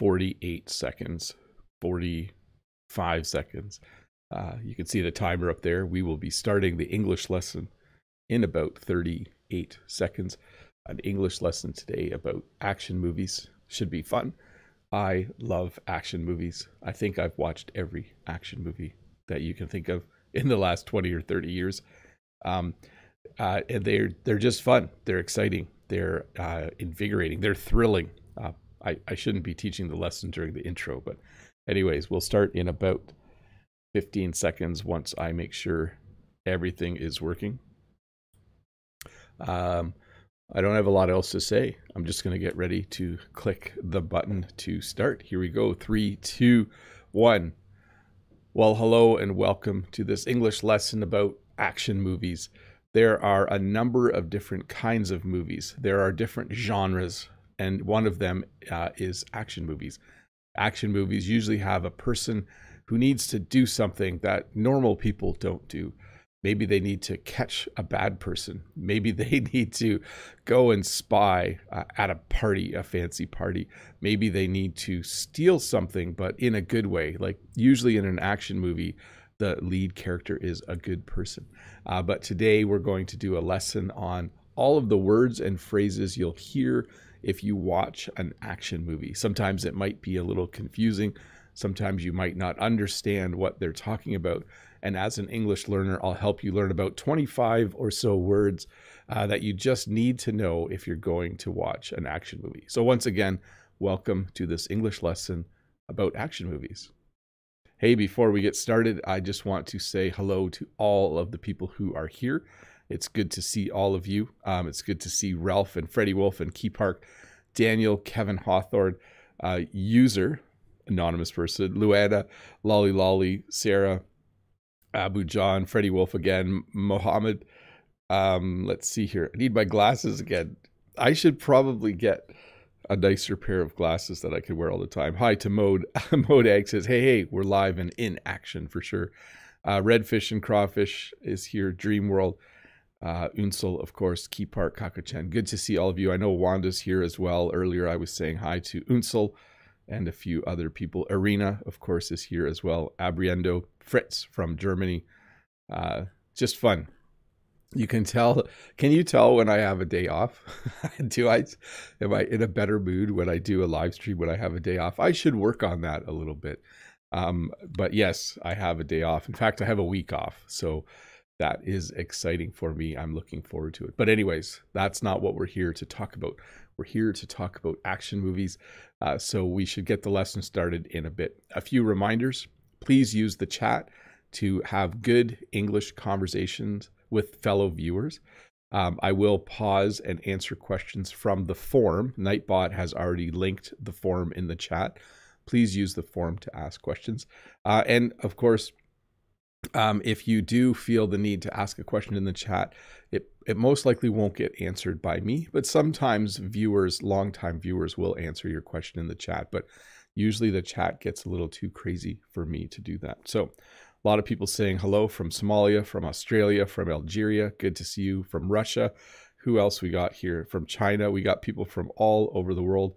48 seconds, 45 seconds. You can see the timer up there. We will be starting the English lesson in about 38 seconds. An English lesson today about action movies. Should be fun. I love action movies. I think I've watched every action movie that you can think of in the last 20 or 30 years. And they're just fun. They're exciting. They're invigorating. They're thrilling. I shouldn't be teaching the lesson during the intro, but anyways, we'll start in about 15 seconds once I make sure everything is working. I don't have a lot else to say. I'm just going to get ready to click the button to start. Here we go. 3, 2, 1. Well, hello and welcome to this English lesson about action movies. There are a number of different kinds of movies. There are different genres, and one of them is action movies. Action movies usually have a person who needs to do something that normal people don't do. Maybe they need to catch a bad person. Maybe they need to go and spy at a party, a fancy party. Maybe they need to steal something, but in a good way. Like usually in an action movie, the lead character is a good person. But today we're going to do a lesson on all of the words and phrases you'll hear if you watch an action movie. Sometimes it might be a little confusing. Sometimes you might not understand what they're talking about. And as an English learner, I'll help you learn about 25 or so words that you just need to know if you're going to watch an action movie. So once again, welcome to this English lesson about action movies. Hey, before we get started, I just want to say hello to all of the people who are here. It's good to see all of you. It's good to see Ralph and Freddie Wolf and Key Park, Daniel, Kevin Hawthorne, User, anonymous person, Luana, Lolly Lolly, Sarah, Abu John, Freddie Wolf again, Mohammed. Let's see here. I need my glasses again. I should probably get a nicer pair of glasses that I could wear all the time. Hi to Mode. Mode Egg says, hey, we're live and in action for sure. Redfish and Crawfish is here. Dream World. Unsel, of course. Key Park, Kakachan. Good to see all of you. I know Wanda's here as well. Earlier I was saying hi to Unsel and a few other people. Arena, of course, is here as well. Abriendo, Fritz from Germany. Just fun. You can tell. Can you tell when I have a day off? Do I? Am I in a better mood when I do a live stream when I have a day off? I should work on that a little bit. But yes, I have a day off. In fact, I have a week off. So that is exciting for me. I'm looking forward to it. But anyways, that's not what we're here to talk about. We're here to talk about action movies, so we should get the lesson started in a bit. A few reminders. Please use the chat to have good English conversations with fellow viewers. I will pause and answer questions from the form. Nightbot has already linked the form in the chat. Please use the form to ask questions. And of course, if you do feel the need to ask a question in the chat, it most likely won't get answered by me, but sometimes viewers, longtime viewers, will answer your question in the chat, but usually the chat gets a little too crazy for me to do that. So a lot of people saying hello from Somalia, from Australia, from Algeria. Good to see you. From Russia. Who else we got here? From China. We got people from all over the world.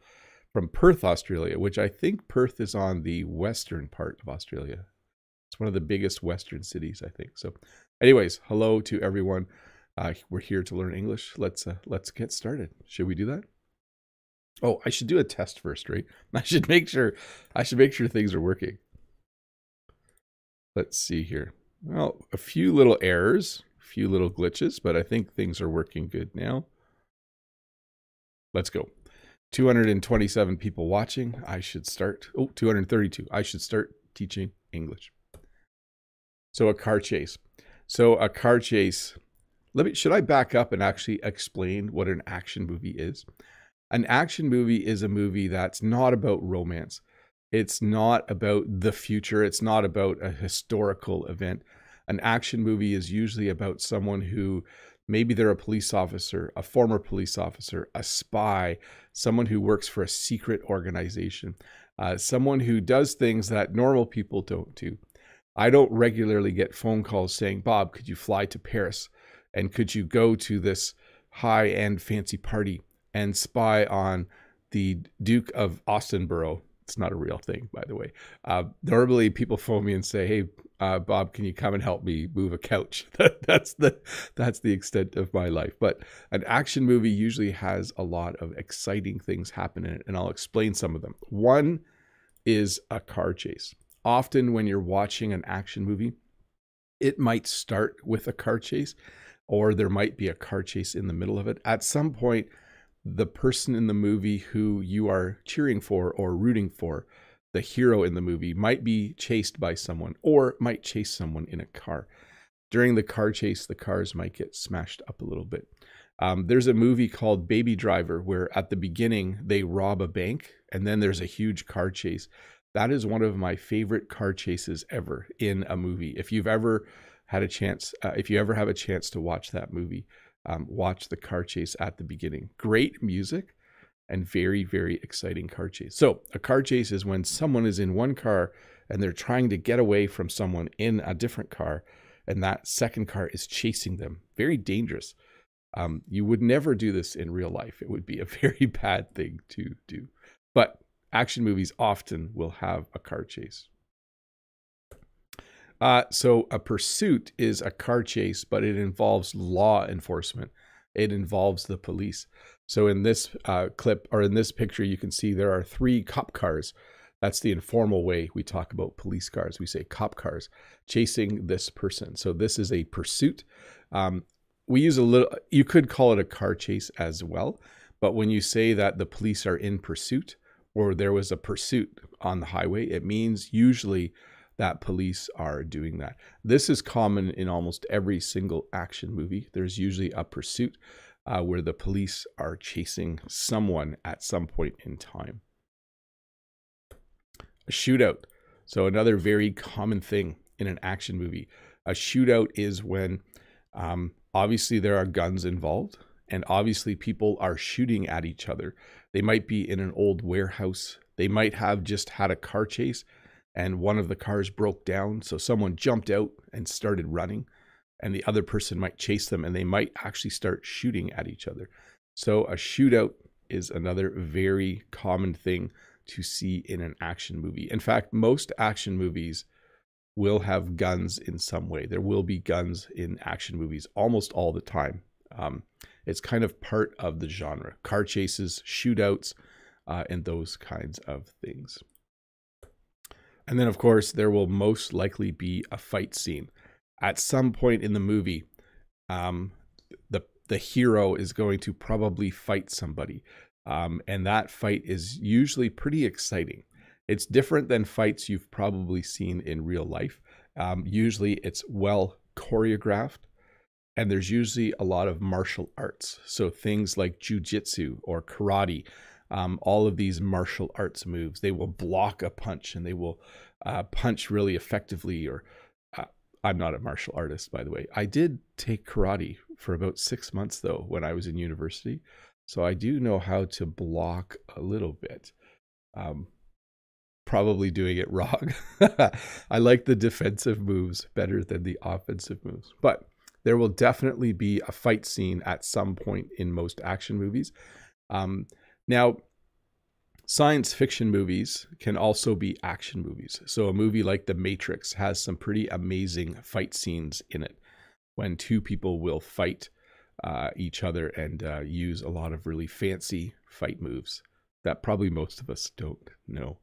From Perth, Australia, which I think Perth is on the western part of Australia. It's one of the biggest western cities, I think. So anyways, hello to everyone. We're here to learn English. Let's get started. Should we do that? Oh, I should do a test first, right? I should make sure things are working. Let's see here. Well, a few little errors, a few little glitches, but I think things are working good now. Let's go. 227 people watching. I should start. Oh, 232. I should start teaching English. So a car chase. So a car chase. Should I back up and actually explain what an action movie is? An action movie is a movie that's not about romance. It's not about the future. It's not about a historical event. An action movie is usually about someone who, maybe they're a police officer, a former police officer, a spy, someone who works for a secret organization, someone who does things that normal people don't do. I don't regularly get phone calls saying, Bob, could you fly to Paris? And could you go to this high-end fancy party and spy on the Duke of Austinboro It's not a real thing, by the way. Normally, people phone me and say, "Hey, Bob, can you come and help me move a couch?" that's the extent of my life. But an action movie usually has a lot of exciting things happen in it, and I'll explain some of them. One is a car chase. Often, when you're watching an action movie, it might start with a car chase, or there might be a car chase in the middle of it. At some point, the person in the movie who you are cheering for or rooting for, the hero in the movie, might be chased by someone or might chase someone in a car. During the car chase, the cars might get smashed up a little bit. There's a movie called Baby Driver where at the beginning they rob a bank and then there's a huge car chase. That is one of my favorite car chases ever in a movie. If you've ever had a chance, if you ever have a chance to watch that movie, watch the car chase at the beginning. Great music and very, very exciting car chase. So a car chase is when someone is in one car and they're trying to get away from someone in a different car, and that second car is chasing them. Very dangerous. You would never do this in real life. It would be a very bad thing to do. But action movies often will have a car chase. So a pursuit is a car chase, but it involves law enforcement. It involves the police. So in this clip, or in this picture, you can see there are three cop cars. That's the informal way we talk about police cars. We say cop cars chasing this person. So this is a pursuit. We use a little, you could call it a car chase as well. But when you say that the police are in pursuit or there was a pursuit on the highway, it means usually that police are doing that. This is common in almost every single action movie. There's usually a pursuit where the police are chasing someone at some point in time. A shootout. So another very common thing in an action movie. A shootout is when obviously there are guns involved and obviously people are shooting at each other. They might be in an old warehouse. They might have just had a car chase and one of the cars broke down, so someone jumped out and started running, and the other person might chase them, and they might actually start shooting at each other. So a shootout is another very common thing to see in an action movie. In fact, most action movies will have guns in some way. There will be guns in action movies almost all the time. It's kind of part of the genre. Car chases, shootouts, and those kinds of things. And then, of course, there will most likely be a fight scene. At some point in the movie, the hero is going to probably fight somebody. And that fight is usually pretty exciting. It's different than fights you've probably seen in real life. Usually it's well choreographed. And there's usually a lot of martial arts. So things like jiu-jitsu or karate. All of these martial arts moves, they will block a punch and they will punch really effectively. Or I'm not a martial artist, by the way. I did take karate for about 6 months, though, when I was in university. So I do know how to block a little bit. Probably doing it wrong. I like the defensive moves better than the offensive moves. But there will definitely be a fight scene at some point in most action movies. Now, science fiction movies can also be action movies. So a movie like The Matrix has some pretty amazing fight scenes in it when two people will fight each other and use a lot of really fancy fight moves that probably most of us don't know.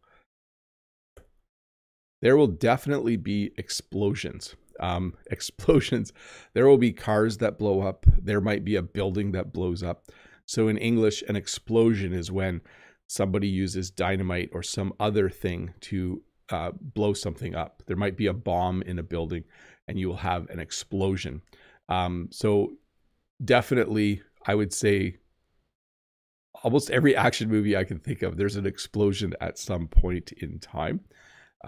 There will definitely be explosions. There will be cars that blow up. There might be a building that blows up. So in English, an explosion is when somebody uses dynamite or some other thing to blow something up. There might be a bomb in a building and you will have an explosion. So definitely, I would say almost every action movie I can think of, there's an explosion at some point in time.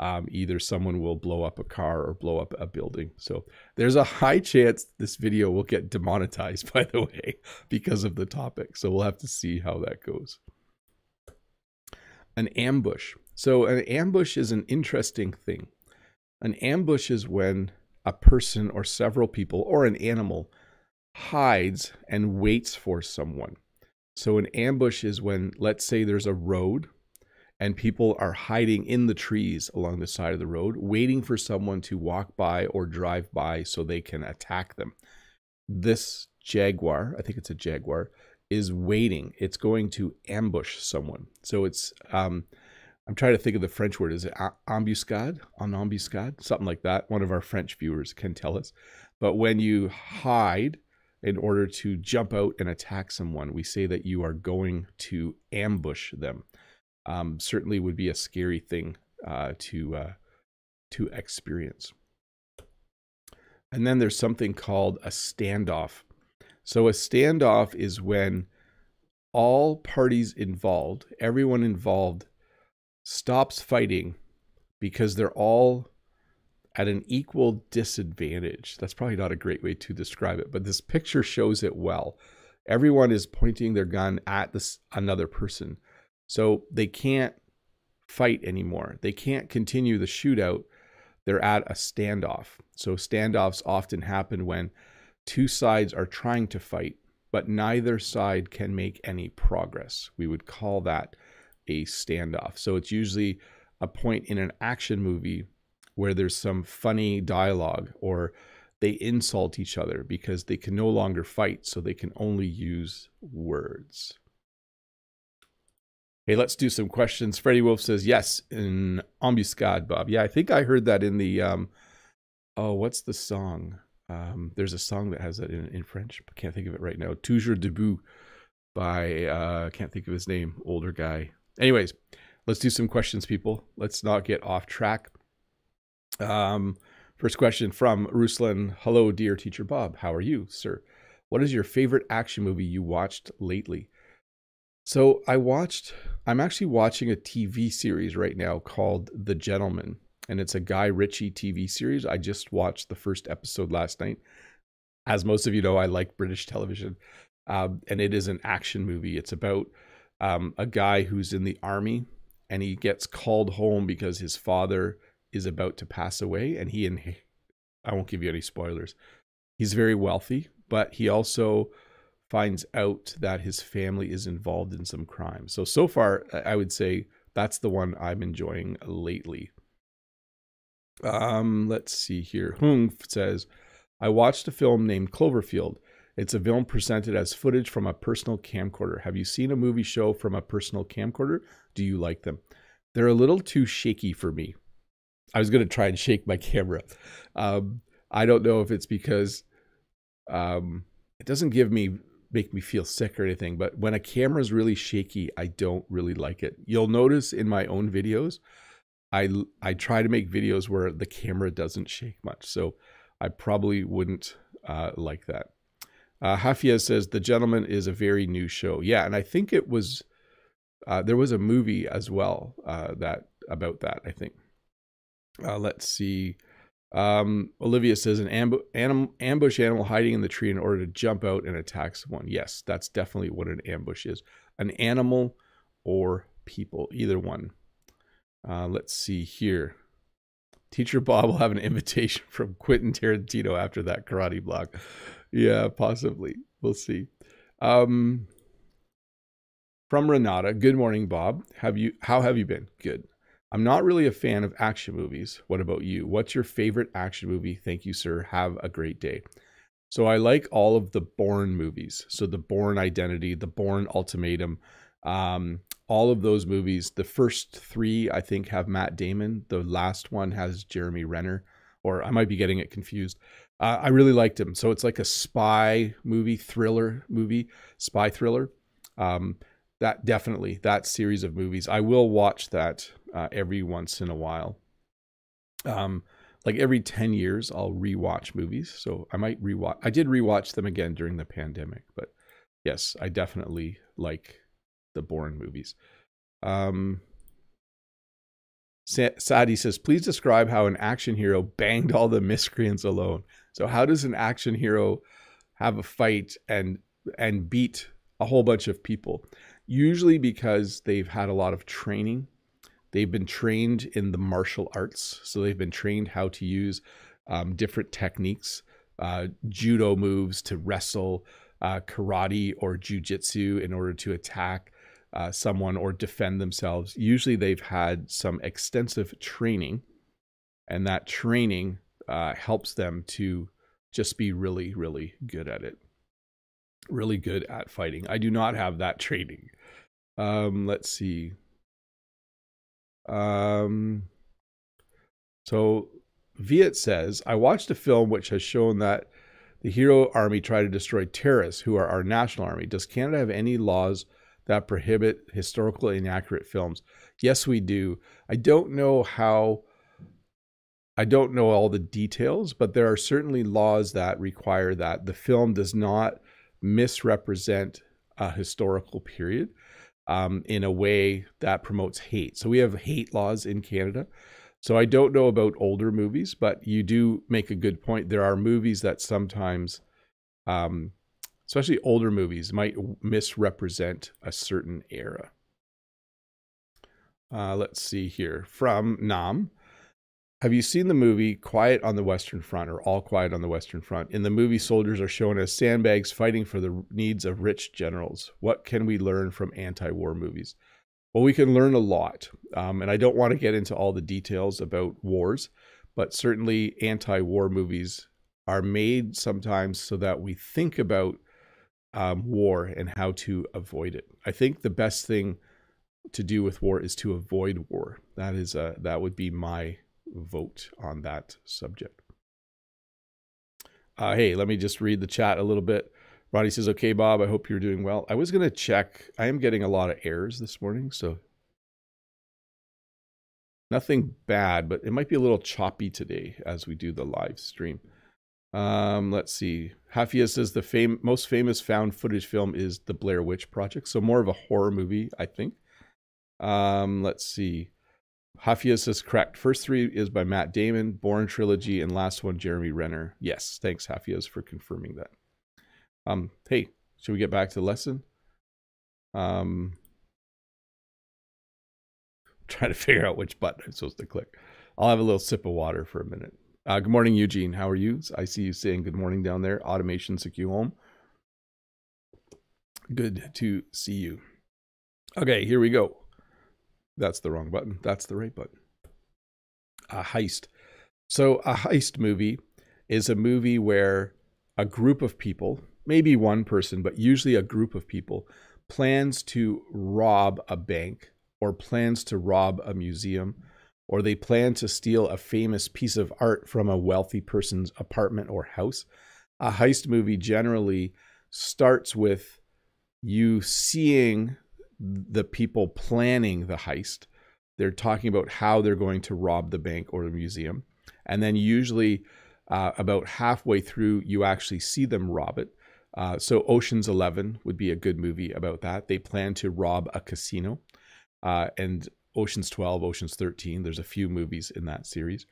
Either someone will blow up a car or blow up a building. So there's a high chance this video will get demonetized, by the way, because of the topic. So we'll have to see how that goes. An ambush. So an ambush is an interesting thing. An ambush is when a person or several people or an animal hides and waits for someone. So an ambush is when, let's say there's a road and people are hiding in the trees along the side of the road, waiting for someone to walk by or drive by so they can attack them. This jaguar, I think it's a jaguar, is waiting. It's going to ambush someone. So it's, I'm trying to think of the French word. Is it embuscade? An embuscade? Something like that. One of our French viewers can tell us. But when you hide in order to jump out and attack someone, we say that you are going to ambush them. Certainly would be a scary thing to experience. And then there's something called a standoff. So a standoff is when all parties involved, everyone involved, stops fighting because they're all at an equal disadvantage. That's probably not a great way to describe it, but this picture shows it well. Everyone is pointing their gun at this another person. So they can't fight anymore. They can't continue the shootout. They're at a standoff. So standoffs often happen when two sides are trying to fight, but neither side can make any progress. We would call that a standoff. So it's usually a point in an action movie where there's some funny dialogue, or they insult each other because they can no longer fight, so they can only use words. Hey, let's do some questions. Freddie Wolf says, yes, in Embuscade, Bob. Yeah, I think I heard that in the, oh, what's the song? There's a song that has that in French, but can't think of it right now. Toujours Debout by, can't think of his name, older guy. Anyways, let's do some questions, people. Let's not get off track. First question from Ruslan. Hello, dear teacher Bob. How are you, sir? What is your favorite action movie you watched lately? So I'm actually watching a TV series right now called The Gentlemen, and it's a Guy Ritchie TV series. I just watched the first episode last night. As most of you know, I like British television, and it is an action movie. It's about a guy who's in the army, and he gets called home because his father is about to pass away, and I won't give you any spoilers. He's very wealthy, but he also finds out that his family is involved in some crime. So far, I would say that's the one I'm enjoying lately. Let's see here. Hung says, I watched a film named Cloverfield. It's a film presented as footage from a personal camcorder. Have you seen a movie show from a personal camcorder? Do you like them? They're a little too shaky for me. I was going to try and shake my camera. I don't know if it's because it doesn't make me feel sick or anything, but when a camera is really shaky, I don't really like it. You'll notice in my own videos, I try to make videos where the camera doesn't shake much, so I probably wouldn't like that. Hafia says, The Gentleman is a very new show. Yeah, and I think it was, there was a movie as well about that, I think. Let's see. Olivia says, an ambush animal hiding in the tree in order to jump out and attack someone. Yes, that's definitely what an ambush is. An animal or people, either one. Let's see here. Teacher Bob will have an invitation from Quentin Tarantino after that karate block. Yeah, possibly. We'll see. From Renata, good morning, Bob. How have you been? Good. I'm not really a fan of action movies. What about you? What's your favorite action movie? Thank you, sir. Have a great day. So I like all of the Bourne movies. So The Bourne Identity, The Bourne Ultimatum, all of those movies. The first three, I think, have Matt Damon. The last one has Jeremy Renner, or I might be getting it confused. I really liked him. So it's like a spy movie, thriller movie, spy thriller. That series of movies. I will watch that every once in a while. Like every 10 years, I'll rewatch movies. So I might rewatch. I did rewatch them again during the pandemic, but yes, I definitely like the Bourne movies. Sadi says, please describe how an action hero banged all the miscreants alone. So how does an action hero have a fight and beat a whole bunch of people? Usually because they've had a lot of training. They've been trained in the martial arts. So they've been trained how to use different techniques, judo moves to wrestle, karate or jujitsu in order to attack. someone or defend themselves, usually they've had some extensive training, and that training helps them to just be really, really good at it. Really good at fighting. I do not have that training. Let's see. So Viet says, I watched a film which has shown that the hero army tried to destroy terrorists who are our national army. Does Canada have any laws that prohibit historical inaccurate films? Yes, we do. I don't know how, I don't know all the details, but there are certainly laws that require that the film does not misrepresent a historical period in a way that promotes hate. So we have hate laws in Canada. So I don't know about older movies, but you do make a good point. There are movies that sometimes, especially older movies, might misrepresent a certain era. Let's see here. From Nam. Have you seen the movie Quiet on the Western Front, or All Quiet on the Western Front? In the movie, soldiers are shown as sandbags fighting for the needs of rich generals. What can we learn from anti-war movies? Well, we can learn a lot, and I don't want to get into all the details about wars, but certainly anti-war movies are made sometimes so that we think about war and how to avoid it. I think the best thing to do with war is to avoid war. That is a, that would be my vote on that subject. Hey, let me just read the chat a little bit. Ronnie says, okay, Bob, I hope you're doing well. I was going to check. I am getting a lot of errors this morning, so nothing bad, but it might be a little choppy today as we do the live stream. Let's see. Hafia says the most famous found footage film is The Blair Witch Project, so more of a horror movie, I think. Let's see. Hafia says correct. First three is by Matt Damon, Bourne Trilogy, and last one, Jeremy Renner. Yes, thanks, Hafia, for confirming that. Hey, should we get back to the lesson? Trying to figure out which button I'm supposed to click. I'll have a little sip of water for a minute. Good morning, Eugene. How are you? I see you saying good morning down there. Automation Secure Home. Good to see you. Okay, here we go. That's the wrong button. That's the right button. A heist. So a heist movie is a movie where a group of people, maybe one person, but usually a group of people, plans to rob a bank, or plans to rob a museum, or they plan to steal a famous piece of art from a wealthy person's apartment or house. A heist movie generally starts with you seeing the people planning the heist. They're talking about how they're going to rob the bank or the museum. And then usually about halfway through, you actually see them rob it. So Ocean's 11 would be a good movie about that. They plan to rob a casino, and Ocean's 12, Ocean's 13. There's a few movies in that series.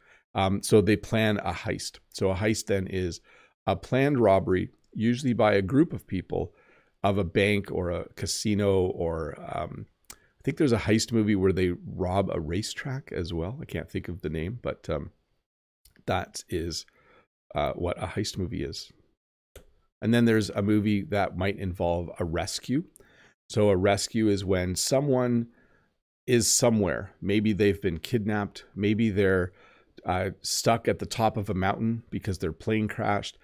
So they plan a heist. So a heist then is a planned robbery, usually by a group of people, of a bank or a casino, or I think there's a heist movie where they rob a racetrack as well. I can't think of the name, but that is what a heist movie is. And then there's a movie that might involve a rescue. So a rescue is when someone is somewhere. Maybe they've been kidnapped. Maybe they're stuck at the top of a mountain because their plane crashed.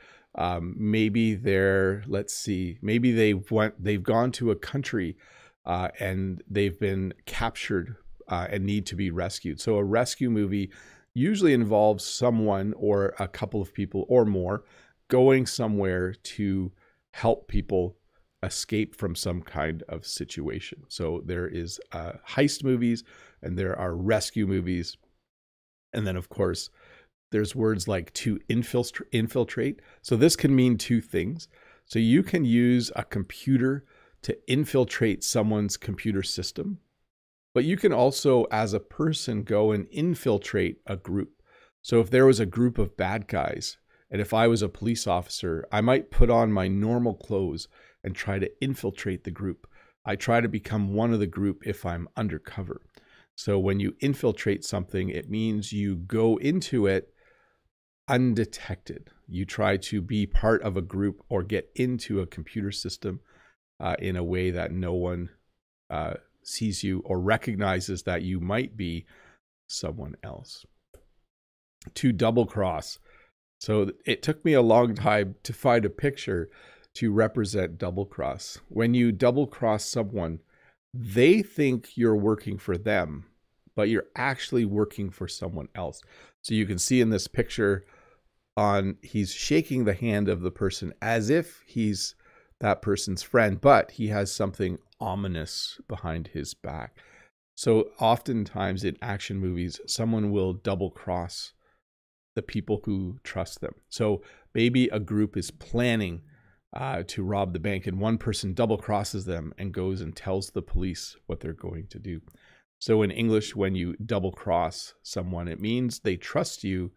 Maybe they're, let's see, maybe they've gone to a country and they've been captured and need to be rescued. So a rescue movie usually involves someone or a couple of people or more going somewhere to help people escape from some kind of situation. So there is heist movies, and there are rescue movies. And then, of course, there's words like to infiltrate. So this can mean two things. So you can use a computer to infiltrate someone's computer system, but you can also, as a person, go and infiltrate a group. So if there was a group of bad guys, and if I was a police officer, I might put on my normal clothes and try to infiltrate the group. I try to become one of the group if I'm undercover. So when you infiltrate something, it means you go into it undetected. You try to be part of a group or get into a computer system in a way that no one sees you or recognizes that you might be someone else. To double cross. So it took me a long time to find a picture to represent double cross. When you double cross someone, they think you're working for them, but you're actually working for someone else. So you can see in this picture he's shaking the hand of the person as if he's that person's friend, but he has something ominous behind his back. So oftentimes in action movies, someone will double cross the people who trust them. So maybe a group is planning to rob the bank, and one person double crosses them and goes and tells the police what they're going to do. So in English, when you double cross someone, it means they trust you,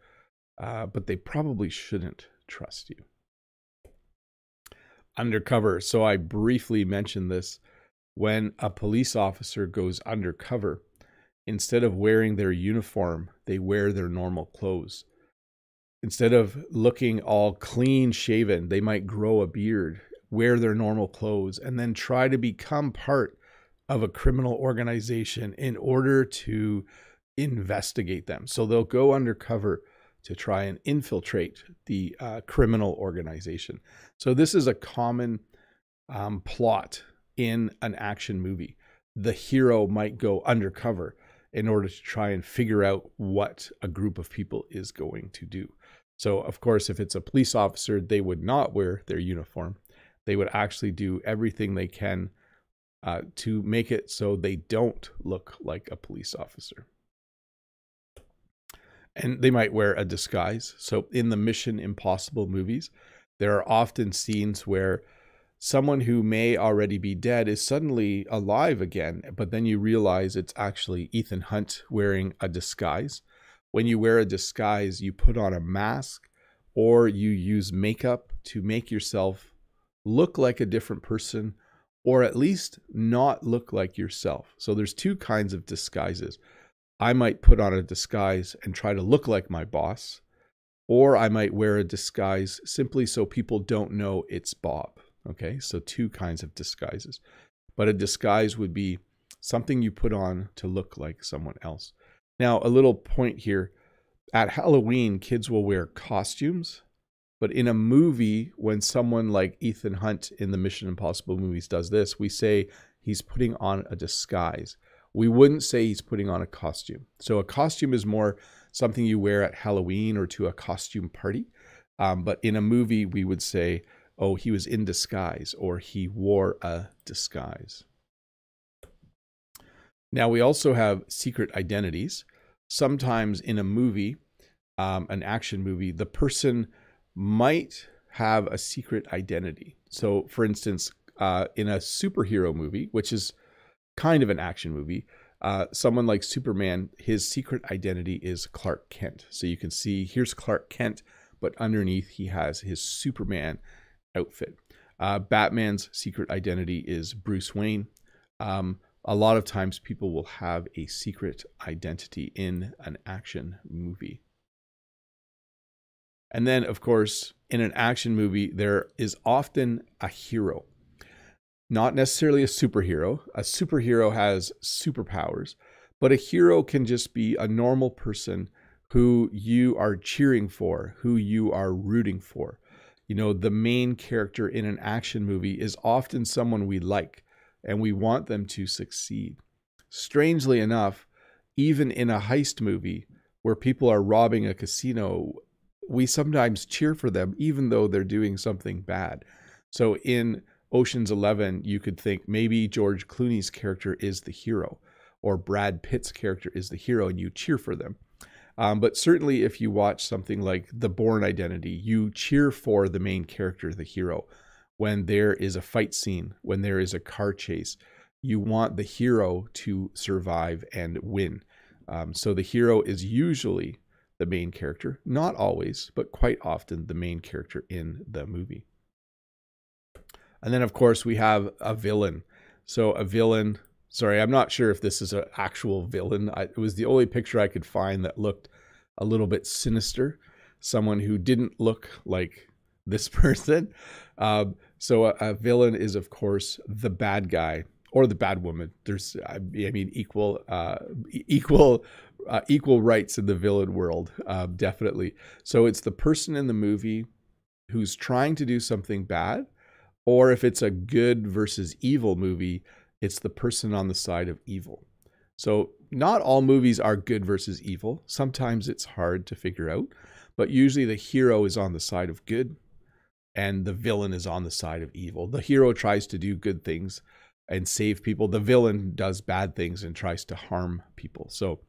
but they probably shouldn't trust you. Undercover. So I briefly mentioned this. When a police officer goes undercover, instead of wearing their uniform, they wear their normal clothes. Instead of looking all clean shaven, they might grow a beard, wear their normal clothes, and then try to become part of a criminal organization in order to investigate them. So they'll go undercover to try and infiltrate the criminal organization. So this is a common plot in an action movie. The hero might go undercover in order to try and figure out what a group of people is going to do. So of course, if it's a police officer, they would not wear their uniform. They would actually do everything they can to make it so they don't look like a police officer. And they might wear a disguise. So in the Mission Impossible movies, there are often scenes where someone who may already be dead is suddenly alive again, but then you realize it's actually Ethan Hunt wearing a disguise. When you wear a disguise, you put on a mask or you use makeup to make yourself look like a different person, or at least not look like yourself. So there's two kinds of disguises. I might put on a disguise and try to look like my boss, or I might wear a disguise simply so people don't know it's Bob. Okay, so two kinds of disguises. But a disguise would be something you put on to look like someone else. Now, a little point here. At Halloween, kids will wear costumes. But in a movie, when someone like Ethan Hunt in the Mission Impossible movies does this, we say he's putting on a disguise. We wouldn't say he's putting on a costume. So a costume is more something you wear at Halloween or to a costume party. But in a movie, we would say, oh, he was in disguise, or he wore a disguise. Now, we also have secret identities. Sometimes in a movie, an action movie, the person might have a secret identity. So, for instance, in a superhero movie, which is kind of an action movie, someone like Superman, his secret identity is Clark Kent. So you can see here's Clark Kent, but underneath he has his Superman outfit. Batman's secret identity is Bruce Wayne. A lot of times people will have a secret identity in an action movie. And then, of course, in an action movie, there is often a hero. Not necessarily a superhero. A superhero has superpowers, but a hero can just be a normal person who you are cheering for, who you are rooting for. You know, the main character in an action movie is often someone we like and we want them to succeed. Strangely enough, even in a heist movie where people are robbing a casino, we sometimes cheer for them even though they're doing something bad. So in Ocean's 11, you could think maybe George Clooney's character is the hero, or Brad Pitt's character is the hero, and you cheer for them. But certainly if you watch something like The Bourne Identity, you cheer for the main character, the hero. When there is a fight scene, when there is a car chase, you want the hero to survive and win. So the hero is usually the main character, not always, but quite often the main character in the movie. And then, of course, we have a villain. So a villain, sorry, I'm not sure if this is an actual villain. It was the only picture I could find that looked a little bit sinister. Someone who didn't look like this person. So a villain is, of course, the bad guy or the bad woman. There's, I mean, equal rights in the villain world, definitely. So it's the person in the movie who's trying to do something bad, or if it's a good versus evil movie, it's the person on the side of evil. So not all movies are good versus evil. Sometimes it's hard to figure out, but usually the hero is on the side of good and the villain is on the side of evil. The hero tries to do good things and save people. The villain does bad things and tries to harm people. So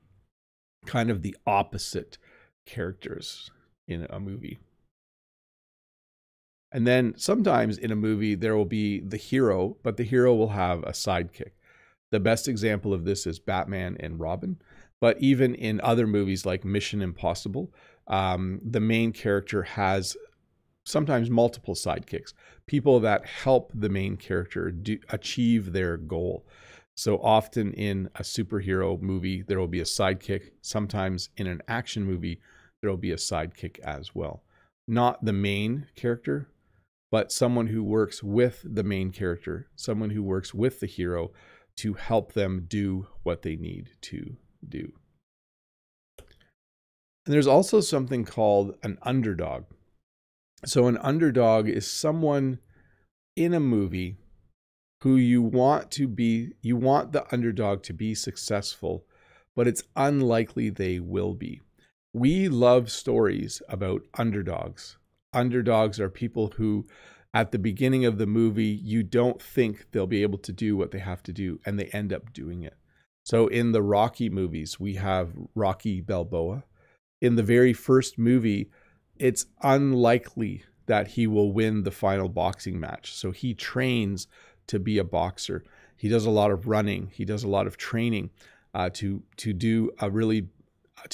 kind of the opposite characters in a movie. And then sometimes in a movie, there will be the hero, but the hero will have a sidekick. The best example of this is Batman and Robin. But even in other movies like Mission Impossible, the main character has sometimes multiple sidekicks, people that help the main character achieve their goal. So often in a superhero movie, there will be a sidekick. Sometimes in an action movie, there will be a sidekick as well. Not the main character, but someone who works with the main character, someone who works with the hero to help them do what they need to do. And there's also something called an underdog. So an underdog is someone in a movie who you want the underdog to be successful, but it's unlikely they will be. We love stories about underdogs. Underdogs are people who, at the beginning of the movie, you don't think they'll be able to do what they have to do, and they end up doing it. So in the Rocky movies, we have Rocky Balboa. In the very first movie, it's unlikely that he will win the final boxing match. So he trains to be a boxer. He does a lot of running. He does a lot of training to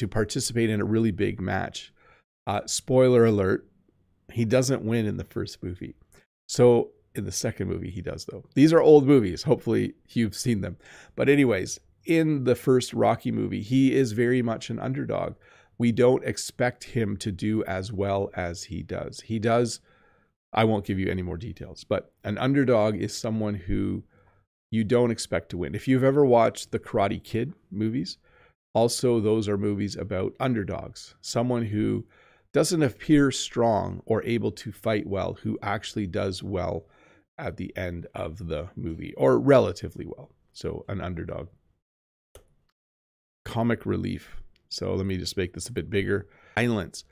participate in a really big match. Spoiler alert, he doesn't win in the first movie. So in the second movie, he does though. These are old movies. Hopefully you've seen them. But anyways, in the first Rocky movie, he is very much an underdog. We don't expect him to do as well as he does. He does, I won't give you any more details, but an underdog is someone who you don't expect to win. If you've ever watched the Karate Kid movies, also, those are movies about underdogs, someone who doesn't appear strong or able to fight well, who actually does well at the end of the movie, or relatively well. So an underdog. Comic relief. So let me just make this a bit bigger. Violence.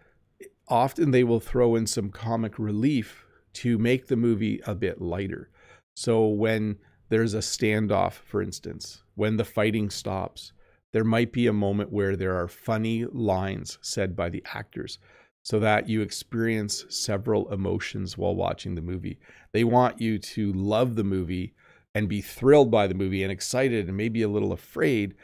Often they will throw in some comic relief to make the movie a bit lighter. So when there's a standoff, for instance, when the fighting stops, there might be a moment where there are funny lines said by the actors so that you experience several emotions while watching the movie. They want you to love the movie and be thrilled by the movie and excited and maybe a little afraid,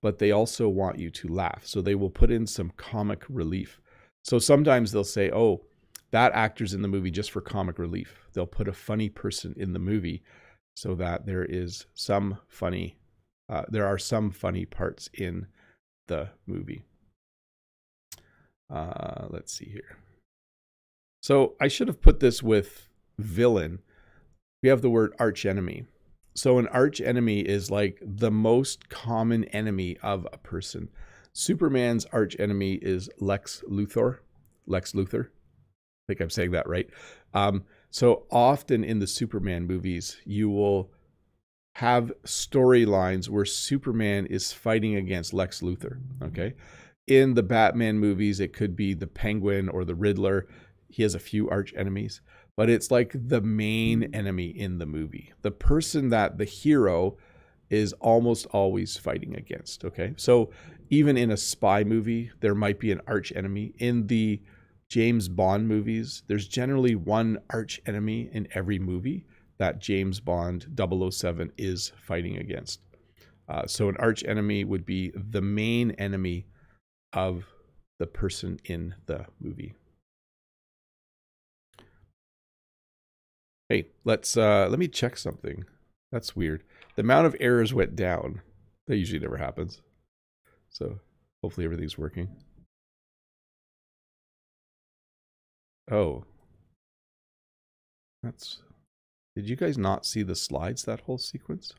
but they also want you to laugh. So they will put in some comic relief. So sometimes they'll say, oh, that actor's in the movie just for comic relief. They'll put a funny person in the movie so that there is some funny there are some funny parts in the movie. Let's see here. So I should have put this with villain. We have the word arch enemy. So an arch enemy is like the most common enemy of a person. Superman's arch enemy is Lex Luthor. Lex Luthor. I think I'm saying that right. So often in the Superman movies, you will have storylines where Superman is fighting against Lex Luthor, okay? In the Batman movies, it could be the Penguin or the Riddler. He has a few arch enemies, but it's like the main enemy in the movie, the person that the hero is almost always fighting against, okay? So even in a spy movie, there might be an arch enemy. In the James Bond movies, there's generally one arch enemy in every movie that James Bond 007 is fighting against. So an arch enemy would be the main enemy of the person in the movie. Hey, let me check something. That's weird. The amount of errors went down. That usually never happens. So hopefully everything's working. Oh, that's... Did you guys not see the slides, that whole sequence?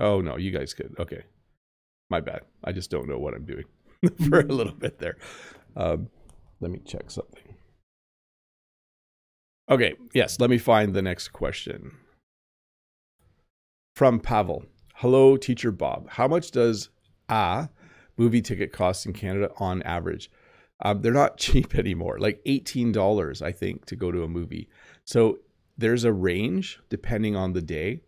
Oh, no, you guys could. Okay. My bad. I just don't know what I'm doing for a little bit there. Let me check something. Okay, yes, let me find the next question. From Pavel. Hello, Teacher Bob. How much does a movie ticket cost in Canada on average? They're not cheap anymore, like $18, I think, to go to a movie. So there's a range depending on the day.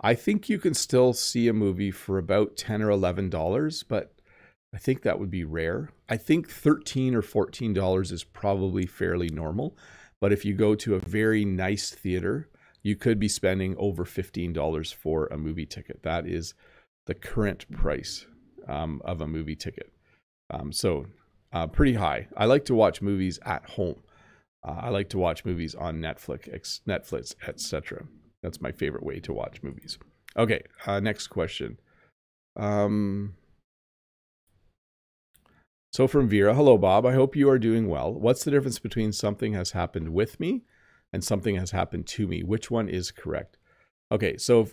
I think you can still see a movie for about $10 or $11, but I think that would be rare. I think $13 or $14 is probably fairly normal. But if you go to a very nice theater, you could be spending over $15 for a movie ticket. That is the current price of a movie ticket. So pretty high. I like to watch movies at home. I like to watch movies on Netflix, etc. That's my favorite way to watch movies. Okay, next question. So from Vera, hello, Bob. I hope you are doing well. What's the difference between something has happened with me and something has happened to me? Which one is correct? Okay, so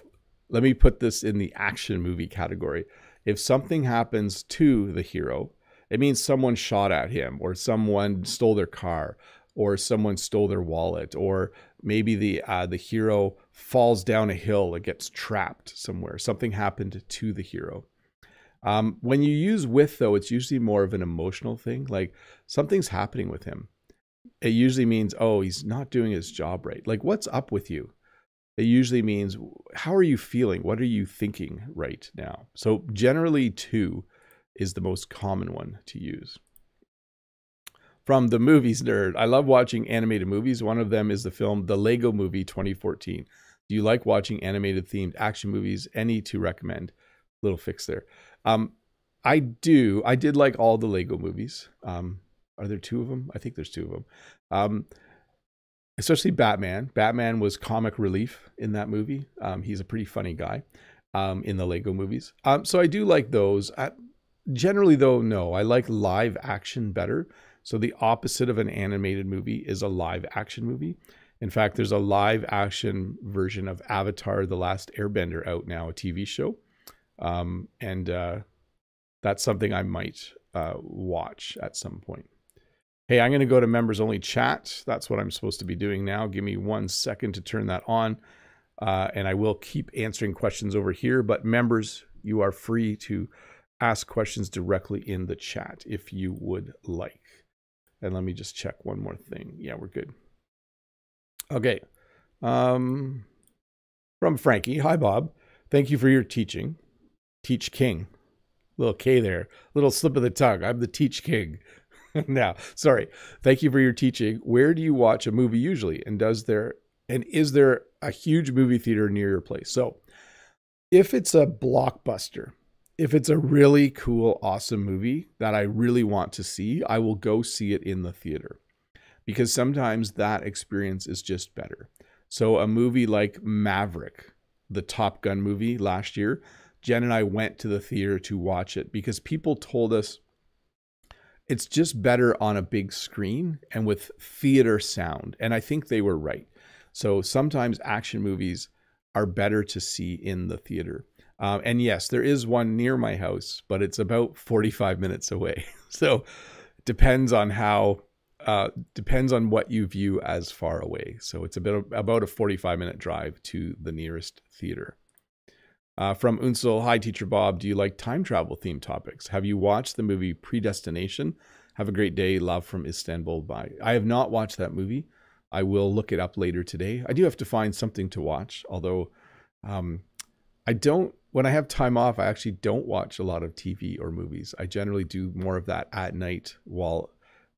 let me put this in the action movie category. If something happens to the hero, it means someone shot at him or someone stole their car or someone stole their wallet, or maybe the hero falls down a hill and gets trapped somewhere. Something happened to the hero. When you use with, though, it's usually more of an emotional thing, like something's happening with him. It usually means, oh, he's not doing his job right. Like, what's up with you? It usually means, how are you feeling? What are you thinking right now? So generally, to is the most common one to use. From the movies nerd, I love watching animated movies. One of them is the film The Lego Movie 2014. Do you like watching animated themed action movies? Any to recommend? Little fix there. I do. I did like all the Lego movies. Are there two of them? I think there's two of them. Especially Batman. Batman was comic relief in that movie. He's a pretty funny guy in the Lego movies. So I do like those. Generally, though, no. I like live action better. So the opposite of an animated movie is a live action movie. In fact, there's a live action version of Avatar: The Last Airbender out now, a TV show. That's something I might watch at some point. Hey, I'm going to go to members only chat. That's what I'm supposed to be doing now. Give me 1 second to turn that on. And I will keep answering questions over here. But members, you are free to ask questions directly in the chat if you would like. And let me just check one more thing. Yeah, we're good. Okay. From Frankie. Hi, Bob. Thank you for your teaching. Teach King. Little K there. Little slip of the tongue. I'm the Teach King. Now, sorry. Thank you for your teaching. Where do you watch a movie usually? And is there a huge movie theater near your place? So if it's a blockbuster, if it's a really cool, awesome movie that I really want to see, I will go see it in the theater. Because sometimes that experience is just better. So a movie like Maverick, the Top Gun movie last year, Jen and I went to the theater to watch it because people told us it's just better on a big screen and with theater sound. And I think they were right. So sometimes action movies are better to see in the theater. And yes, there is one near my house, but it's about 45 minutes away. So it depends on depends on what you view as far away. So it's about a 45-minute drive to the nearest theater. From Unsel, hi, Teacher Bob. Do you like time travel themed topics? Have you watched the movie Predestination? Have a great day. Love from Istanbul. Bye. I have not watched that movie. I will look it up later today. I do have to find something to watch, although when I have time off, I actually don't watch a lot of TV or movies. I generally do more of that at night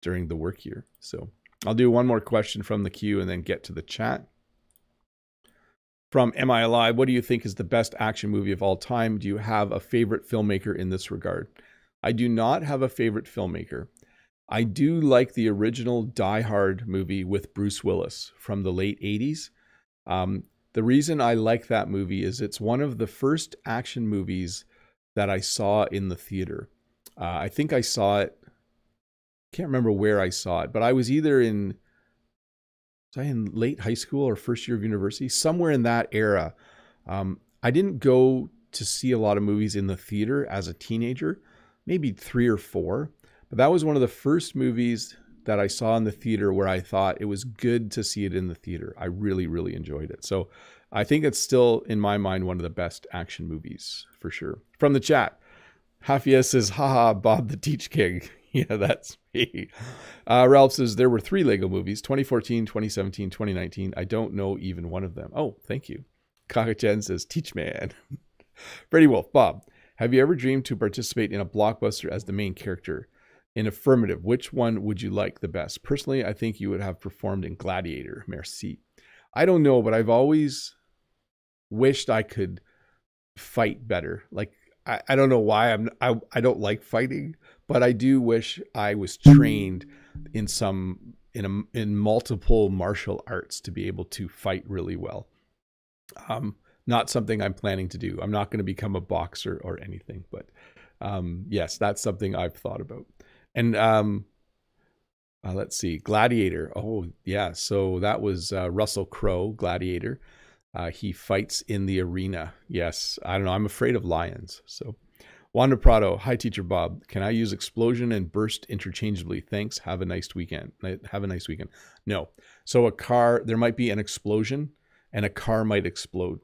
during the work year. So I'll do one more question from the queue and then get to the chat. From Am I Alive, what do you think is the best action movie of all time? Do you have a favorite filmmaker in this regard? I do not have a favorite filmmaker. I do like the original Die Hard movie with Bruce Willis from the late 80s. The reason I like that movie is it's one of the first action movies that I saw in the theater. I think I saw it, can't remember where I saw it, but I was either in late high school or first year of university, somewhere in that era. I didn't go to see a lot of movies in the theater as a teenager, maybe 3 or 4. But that was one of the first movies that I saw in the theater where I thought it was good to see it in the theater. I really, really enjoyed it. So I think it's still, in my mind, one of the best action movies for sure. From the chat, Hafia says, haha, Bob the Teach King. Yeah, that's me. Ralph says, there were 3 Lego movies, 2014, 2017, 2019. I don't know even one of them. Oh, thank you. Kaka Chen says, Teach Man. Freddie Wolf, Bob, have you ever dreamed to participate in a blockbuster as the main character? In affirmative, which one would you like the best? Personally, I think you would have performed in Gladiator. Merci. I don't know, but I've always wished I could fight better. Like, I don't know why I don't like fighting, but I do wish I was trained in multiple martial arts to be able to fight really well. Not something I'm planning to do. I'm not going to become a boxer or anything, but yes, that's something I've thought about. And let's see, Gladiator. Oh yeah, so that was Russell Crowe, Gladiator. He fights in the arena. Yes, I don't know. I'm afraid of lions. So Wanda Prado, hi Teacher Bob. Can I use explosion and burst interchangeably? Thanks. Have a nice weekend. Have a nice weekend. No. So a car, there might be an explosion and a car might explode.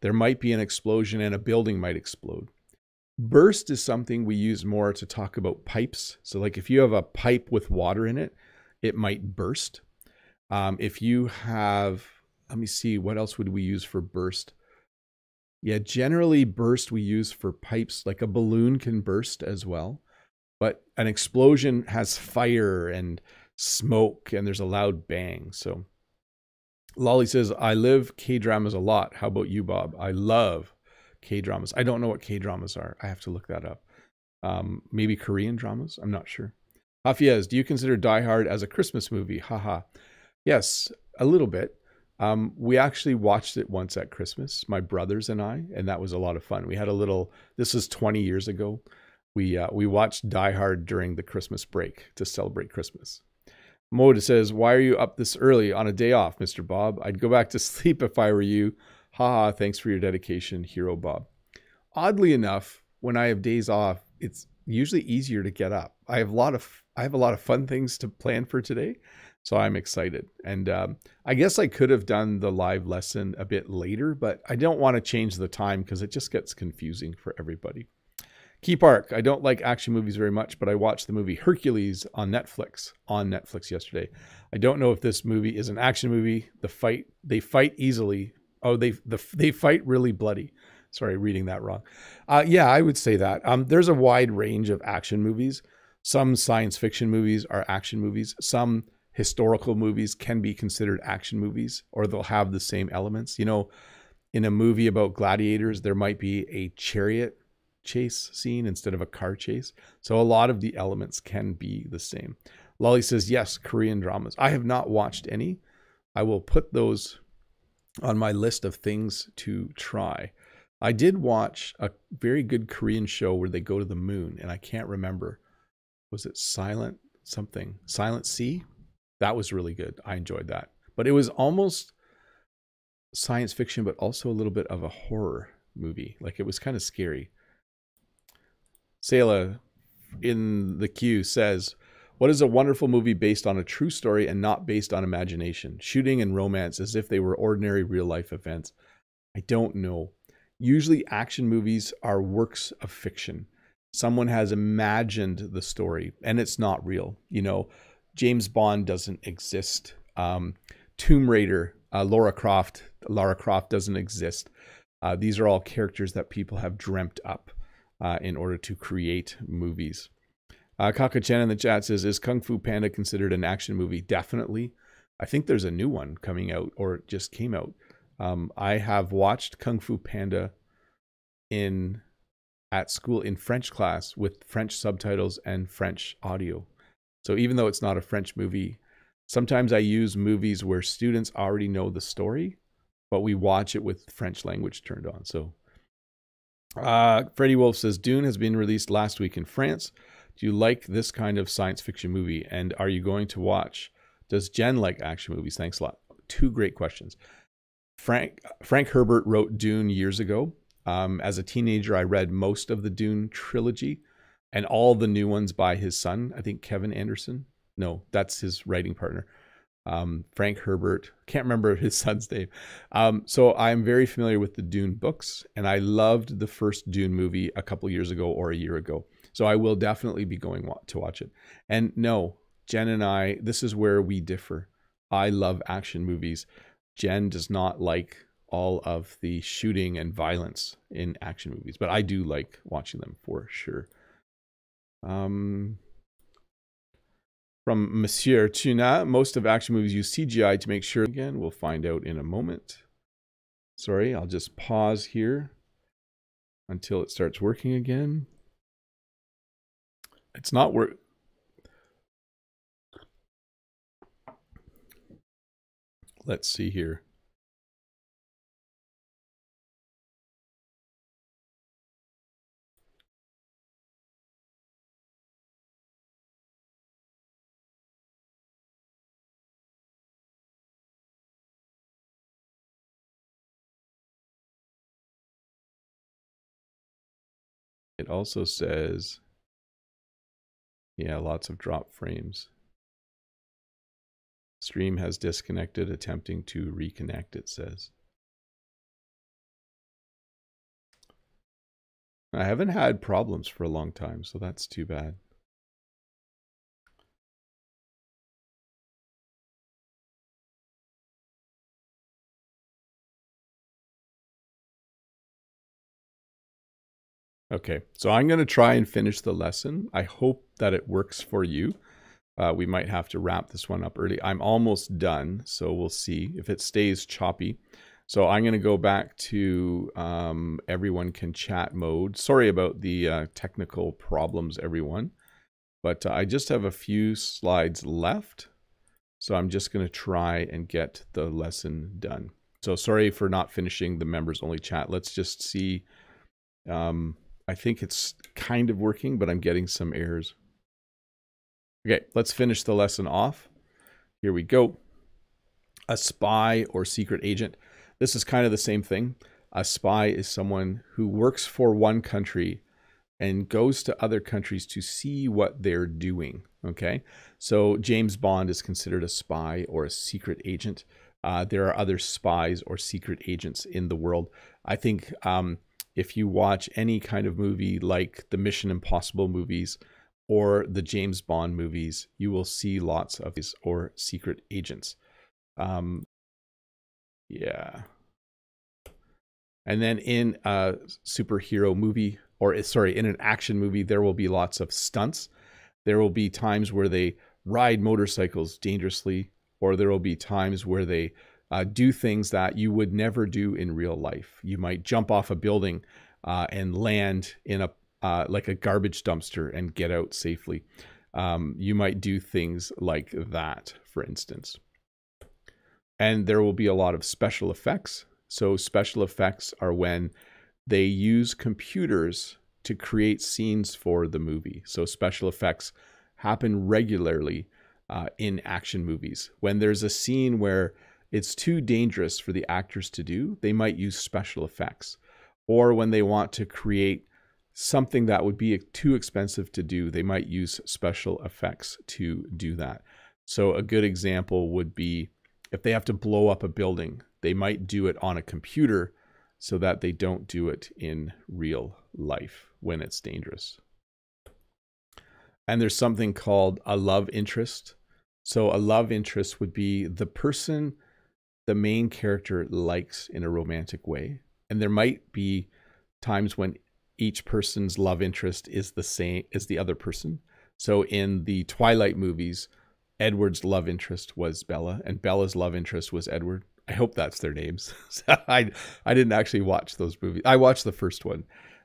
There might be an explosion and a building might explode. Burst is something we use more to talk about pipes. So like if you have a pipe with water in it, it might burst. If you have, let me see, what else would we use for burst? Yeah, generally burst we use for pipes, like a balloon can burst as well. But an explosion has fire and smoke and there's a loud bang. So Lolly says, I live K-dramas a lot. How about you, Bob? I love K-dramas. I don't know what K-dramas are. I have to look that up. Maybe Korean dramas? I'm not sure. Hafiez, do you consider Die Hard as a Christmas movie? Haha. Yes, a little bit. We actually watched it once at Christmas, my brothers and I, and that was a lot of fun. We had a little, this is 20 years ago. We watched Die Hard during the Christmas break to celebrate Christmas. Moda says, why are you up this early on a day off, Mr. Bob? I'd go back to sleep if I were you. Haha, thanks for your dedication, Hero Bob. Oddly enough, when I have days off, it's usually easier to get up. I have a lot of fun things to plan for today, so I'm excited. And I guess I could have done the live lesson a bit later, but I don't want to change the time because it just gets confusing for everybody. Key Park, I don't like action movies very much, but I watched the movie Hercules on Netflix yesterday. I don't know if this movie is an action movie. They fight easily. Oh, they fight really bloody. Sorry, reading that wrong. Yeah, I would say that. There's a wide range of action movies. Some science fiction movies are action movies. Some historical movies can be considered action movies, or they'll have the same elements. You know, in a movie about gladiators, there might be a chariot chase scene instead of a car chase. So a lot of the elements can be the same. Lolly says, yes, Korean dramas. I have not watched any. I will put those on my list of things to try. I did watch a very good Korean show where they go to the moon, and I can't remember. Was it Silent something? Silent Sea? That was really good. I enjoyed that. But it was almost science fiction, but also a little bit of a horror movie. Like, it was kind of scary. Sayla in the queue says, what is a wonderful movie based on a true story and not based on imagination? Shooting and romance as if they were ordinary real life events. I don't know. Usually action movies are works of fiction. Someone has imagined the story and it's not real. You know, James Bond doesn't exist. Tomb Raider, Lara Croft doesn't exist. These are all characters that people have dreamt up in order to create movies. Kaka Chen in the chat says, is Kung Fu Panda considered an action movie? Definitely. I think there's a new one coming out, or it just came out. I have watched Kung Fu Panda at school in French class with French subtitles and French audio. So even though it's not a French movie, sometimes I use movies where students already know the story, but we watch it with French language turned on. So Freddie Wolf says, Dune has been released last week in France. Do you like this kind of science fiction movie? And are you going to watch? Does Jen like action movies? Thanks a lot. 2 great questions. Frank Herbert wrote Dune years ago. As a teenager, I read most of the Dune trilogy and all the new ones by his son. I think Kevin Anderson. No, that's his writing partner. Frank Herbert. Can't remember his son's name. So I'm very familiar with the Dune books, and I loved the first Dune movie a couple years ago or a year ago. So I will definitely be going to watch it. And no, Jen and I, this is where we differ. I love action movies. Jen does not like all of the shooting and violence in action movies, but I do like watching them for sure. From Monsieur Tuna, most of action movies use CGI to make sure. Again, we'll find out in a moment. Sorry, I'll just pause here until it starts working again. It's not working. Let's see here. It also says, yeah, lots of drop frames. Stream has disconnected, attempting to reconnect, it says. I haven't had problems for a long time, so that's too bad. Okay, so I'm going to try and finish the lesson. I hope that it works for you. We might have to wrap this one up early. I'm almost done, so we'll see if it stays choppy. So I'm going to go back to everyone can chat mode. Sorry about the technical problems, everyone. But I just have a few slides left. So I'm just going to try and get the lesson done. So sorry for not finishing the members only chat. Let's just see. I think it's kind of working, but I'm getting some errors. Okay, let's finish the lesson off. Here we go. A spy or secret agent. This is kind of the same thing. A spy is someone who works for one country and goes to other countries to see what they're doing. Okay, so James Bond is considered a spy or a secret agent. There are other spies or secret agents in the world. I think if you watch any kind of movie like the Mission Impossible movies or the James Bond movies, you will see lots of these or secret agents. Yeah. And then in a superhero movie, or sorry, in an action movie, there will be lots of stunts. There will be times where they ride motorcycles dangerously, or there will be times where they do things that you would never do in real life. You might jump off a building and land in a like a garbage dumpster and get out safely. You might do things like that, for instance. And there will be a lot of special effects. So special effects are when they use computers to create scenes for the movie. So special effects happen regularly in action movies. When there's a scene where it's too dangerous for the actors to do, they might use special effects. Or when they want to create something that would be too expensive to do, they might use special effects to do that. So a good example would be if they have to blow up a building, they might do it on a computer so that they don't do it in real life when it's dangerous. And there's something called a love interest. So a love interest would be the person the main character likes in a romantic way. And there might be times when each person's love interest is the same as the other person. So in the Twilight movies, Edward's love interest was Bella, and Bella's love interest was Edward. I hope that's their names. I didn't actually watch those movies. I watched the first one,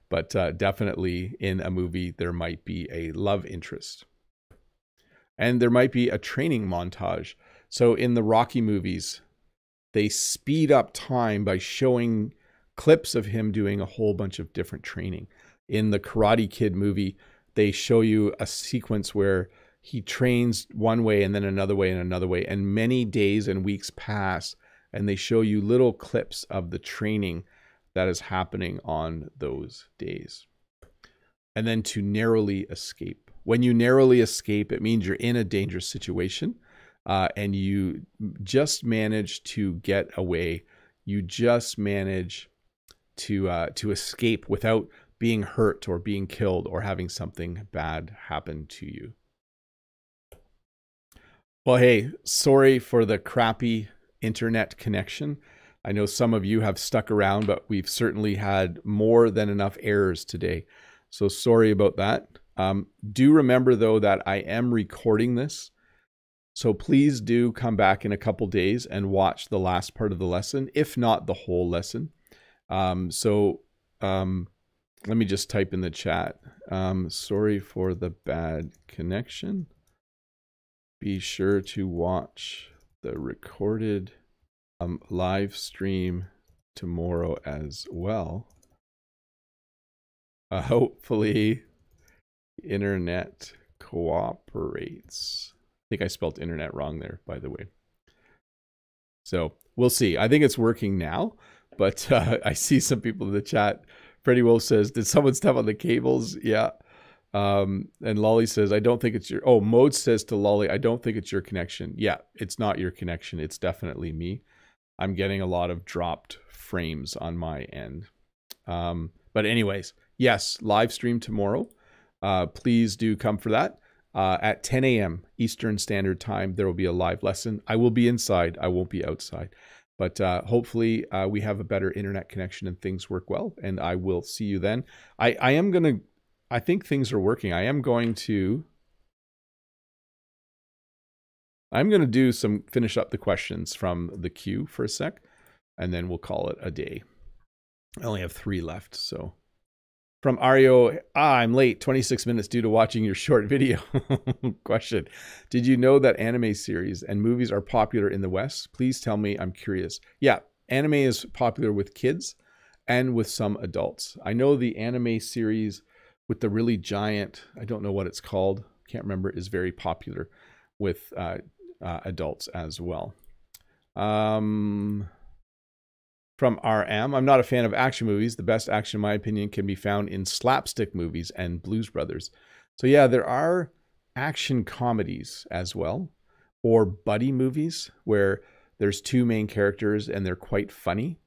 but definitely in a movie, there might be a love interest. And there might be a training montage. So in the Rocky movies, they speed up time by showing clips of him doing a whole bunch of different training. In the Karate Kid movie, they show you a sequence where he trains one way and then another way and another way. And many days and weeks pass, and they show you little clips of the training that is happening on those days. And then to narrowly escape. When you narrowly escape, it means you're in a dangerous situation and you just manage to get away. You just manage to escape without being hurt or being killed or having something bad happen to you. Well, hey, sorry for the crappy internet connection. I know some of you have stuck around, but we've certainly had more than enough errors today. So sorry about that. Do remember, though, that I am recording this. So please do come back in a couple days and watch the last part of the lesson, if not the whole lesson. Let me just type in the chat. Sorry for the bad connection. Be sure to watch the recorded live stream tomorrow as well. Hopefully, internet cooperates. I think I spelled internet wrong there, by the way. So we'll see. I think it's working now, but I see some people in the chat. Freddie Wolf says, did someone step on the cables? Yeah. And Lolly says, I don't think it's your... Oh, Mode says to Lolly, I don't think it's your connection. Yeah, it's not your connection. It's definitely me. I'm getting a lot of dropped frames on my end. But anyways, yes, live stream tomorrow. Please do come for that. At 10 a.m. Eastern Standard Time, there will be a live lesson. I will be inside. I won't be outside. But hopefully we have a better internet connection and things work well. And I will see you then. I am going to... I think things are working. I'm going to do some, finish up the questions from the queue for a sec, and then we'll call it a day. I only have 3 left. So from Ario, I'm late 26 minutes due to watching your short video. Question. Did you know that anime series and movies are popular in the West? Please tell me. I'm curious. Yeah. Anime is popular with kids and with some adults. I know the anime series with the really giant, I don't know what it's called, can't remember, is very popular with adults as well. From RM, I'm not a fan of action movies. The best action, in my opinion, can be found in slapstick movies and Blues Brothers. So yeah, there are action comedies as well, or buddy movies where there's 2 main characters and they're quite funny.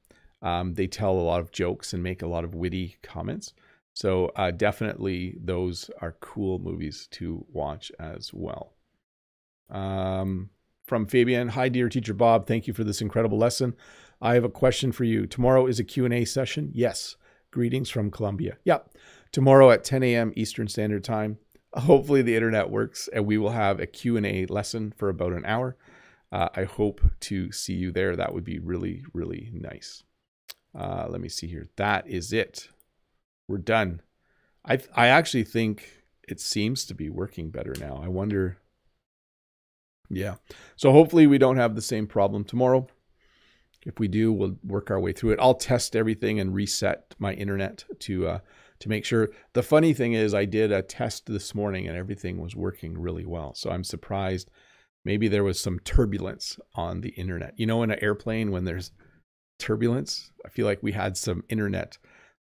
They tell a lot of jokes and make a lot of witty comments. So definitely those are cool movies to watch as well. From Fabian, hi dear teacher Bob, thank you for this incredible lesson. I have a question for you. Tomorrow is a Q&A session? Yes. Greetings from Colombia. Yep. Tomorrow at 10 a.m. Eastern Standard Time. Hopefully the internet works and we will have a Q&A lesson for about an hour. I hope to see you there. That would be really, really nice. Let me see here. That is it. We're done. I actually think it seems to be working better now. I wonder. Yeah. So hopefully we don't have the same problem tomorrow. If we do, we'll work our way through it. I'll test everything and reset my internet to make sure. The funny thing is I did a test this morning and everything was working really well. So I'm surprised. Maybe there was some turbulence on the internet. You know, in an airplane when there's turbulence, I feel like we had some internet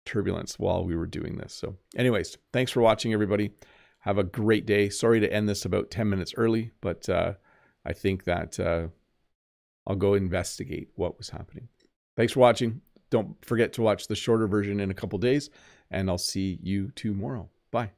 turbulence while we were doing this. So anyways, thanks for watching, everybody. Have a great day. Sorry to end this about 10 minutes early, but I think that I'll go investigate what was happening. Thanks for watching. Don't forget to watch the shorter version in a couple days, and I'll see you tomorrow. Bye.